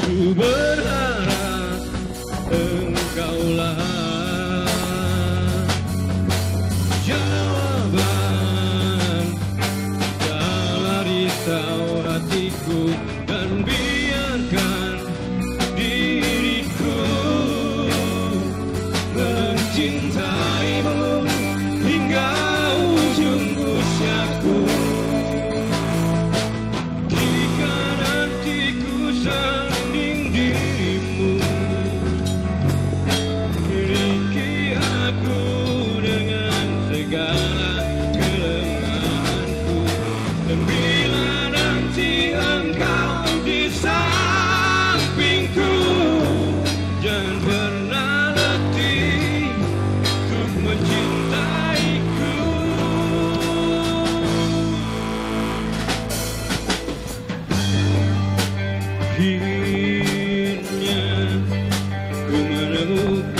Ku berharap Engkaulah jawaban segala risau hatiku, dan biarkan diriku mencintaimu hingga ujung usiaku. Jika nantiku sanding dirimu, miliki aku dengan segala kelemahanku, dan bila nanti engkau di sampingku, jangan pernah letih untuk mencintaiku. Akhirnya ku menemukan